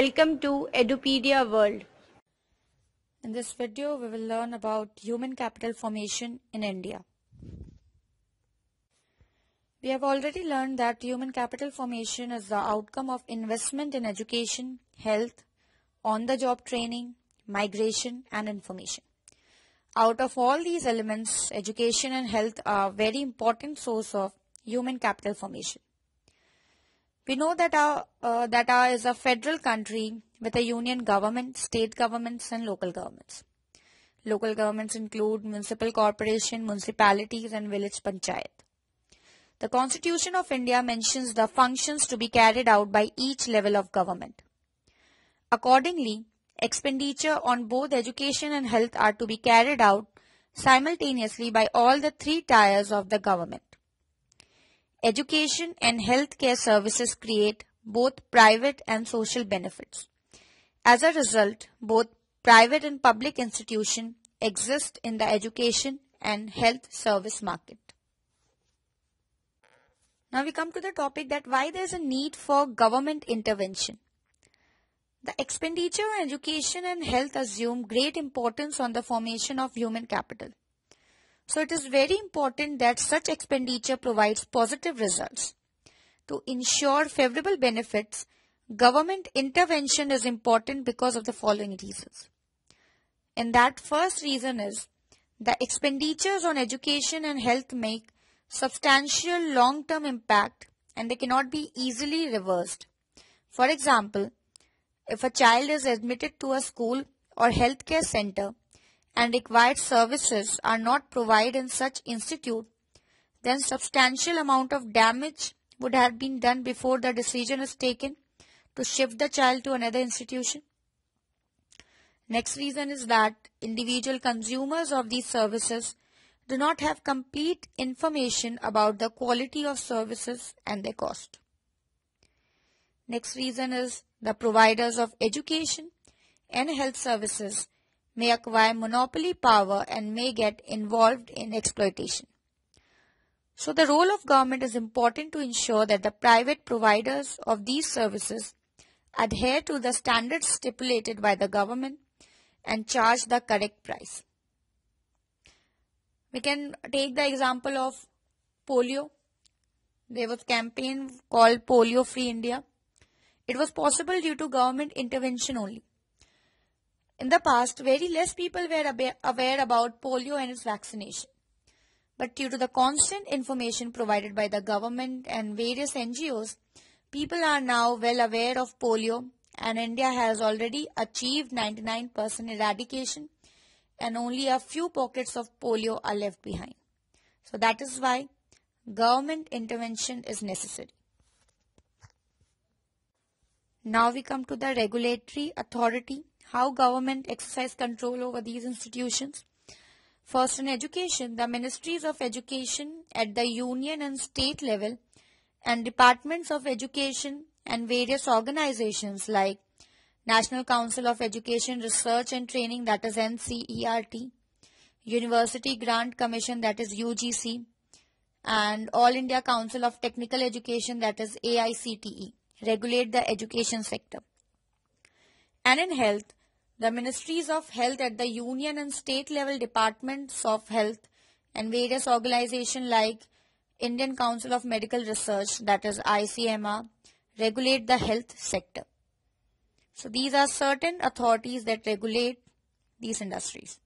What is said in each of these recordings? Welcome to Edupedia World. In this video, we will learn about human capital formation in India. We have already learned that human capital formation is the outcome of investment in education, health, on-the-job training, migration and information. Out of all these elements, education and health are very important source of human capital formation. We know that our is a federal country with a union government, state governments and local governments. Local governments include municipal corporation, municipalities and village panchayat. The Constitution of India mentions the functions to be carried out by each level of government. Accordingly, expenditure on both education and health are to be carried out simultaneously by all the three tiers of the government. Education and healthcare services create both private and social benefits. As a result, both private and public institutions exist in the education and health service market. Now we come to the topic that why there is a need for government intervention. The expenditure on education and health assume great importance on the formation of human capital. So it is very important that such expenditure provides positive results. To ensure favorable benefits, government intervention is important because of the following reasons. And that first reason is the expenditures on education and health make substantial long-term impact and they cannot be easily reversed. For example, if a child is admitted to a school or healthcare center and required services are not provided in such institute, then substantial amount of damage would have been done before the decision is taken to shift the child to another institution. Next reason is that individual consumers of these services do not have complete information about the quality of services and their cost. Next reason is the providers of education and health services may acquire monopoly power and may get involved in exploitation. So the role of government is important to ensure that the private providers of these services adhere to the standards stipulated by the government and charge the correct price. We can take the example of polio. There was a campaign called Polio Free India. It was possible due to government intervention only. In the past, very less people were aware about polio and its vaccination. But due to the constant information provided by the government and various NGOs, people are now well aware of polio and India has already achieved 99% eradication and only a few pockets of polio are left behind. So that is why government intervention is necessary. Now we come to the regulatory authority, how government exercise control over these institutions. First, in education, the ministries of education at the union and state level and departments of education and various organizations like National Council of Education Research and Training, that is NCERT, University Grant Commission, that is UGC, and All India Council of Technical Education, that is AICTE. Regulate the education sector. And in health, the ministries of health at the union and state level, departments of health and various organizations like Indian Council of Medical Research, that is ICMR, regulate the health sector. So these are certain authorities that regulate these industries.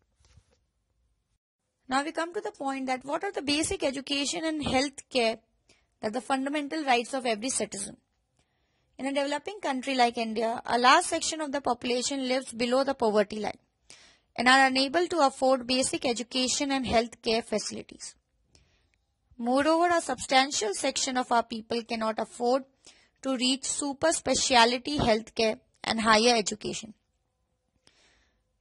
Now we come to the point that what are the basic education and health care that the fundamental rights of every citizen. In a developing country like India, a large section of the population lives below the poverty line and are unable to afford basic education and health care facilities. Moreover, a substantial section of our people cannot afford to reach super speciality healthcare and higher education.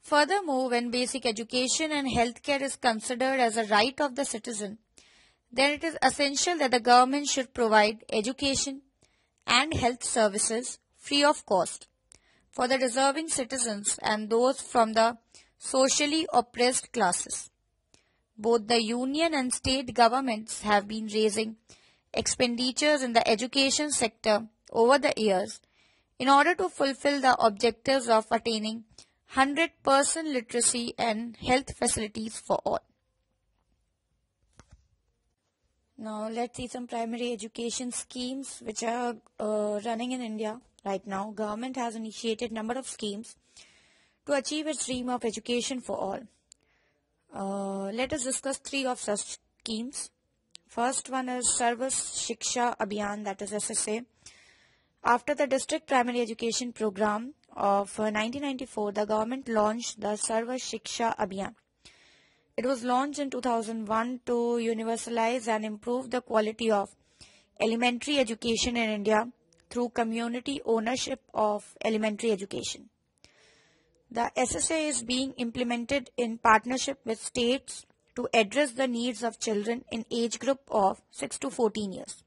Furthermore, when basic education and healthcare is considered as a right of the citizen, then it is essential that the government should provide education and health services free of cost for the deserving citizens and those from the socially oppressed classes. Both the union and state governments have been raising expenditures in the education sector over the years In order to fulfill the objectives of attaining 100% literacy and health facilities for all. Now let's see some primary education schemes which are running in India right now. Government has initiated number of schemes to achieve its dream of education for all. Let us discuss three of such schemes. First one is Sarva Shiksha Abhiyan, that is SSA. After the district primary education program of 1994, the government launched the Sarva Shiksha Abhiyan. It was launched in 2001 to universalize and improve the quality of elementary education in India through community ownership of elementary education. The SSA is being implemented in partnership with states to address the needs of children in age group of 6 to 14 years.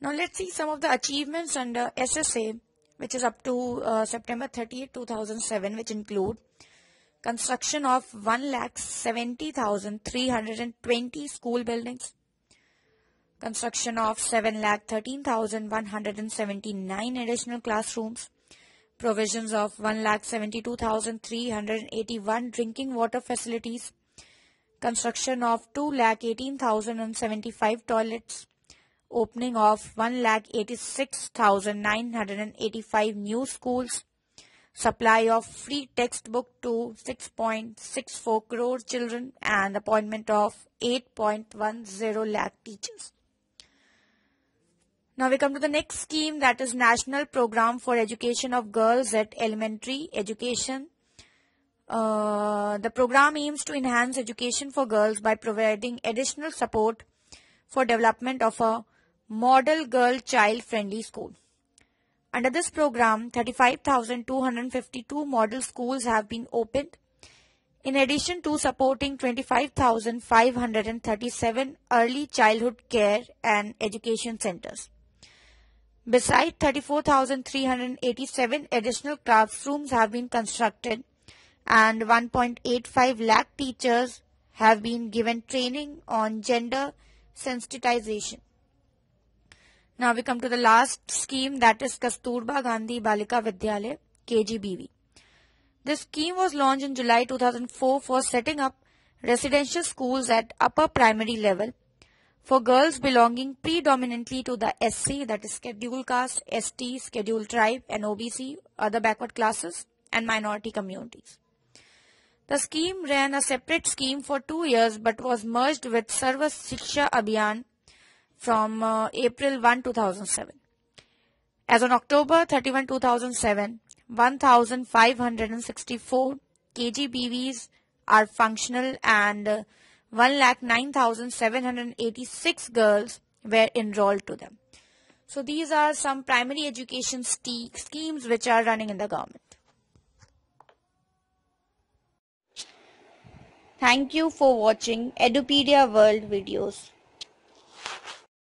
Now let's see some of the achievements under SSA which is up to September 30, 2007, which include construction of 1,70,320 school buildings, construction of 7,13,179 additional classrooms, provisions of 1,72,381 drinking water facilities, construction of 2,18,075 toilets, opening of 1,86,985 new schools, supply of free textbook to 6.64 crore children and appointment of 8.10 lakh teachers. Now we come to the next scheme, that is National Program for Education of Girls at Elementary Education. The program aims to enhance education for girls by providing additional support for development of a model girl child-friendly school. Under this program, 35,252 model schools have been opened, in addition to supporting 25,537 early childhood care and education centers. Besides, 34,387 additional classrooms have been constructed and 1.85 lakh teachers have been given training on gender sensitization. Now we come to the last scheme, that is Kasturba Gandhi Balika Vidyalaya KGBV. This scheme was launched in July 2004 for setting up residential schools at upper primary level for girls belonging predominantly to the SC, that is scheduled caste, ST, scheduled tribe and OBC, other backward classes and minority communities. The scheme ran a separate scheme for 2 years but was merged with Sarva Shiksha Abhiyan from April 1, 2007. As on October 31, 2007, 1,564 KGBVs are functional and 109,786 girls were enrolled to them. So these are some primary education schemes which are running in the government. Thank you for watching Edupedia World videos.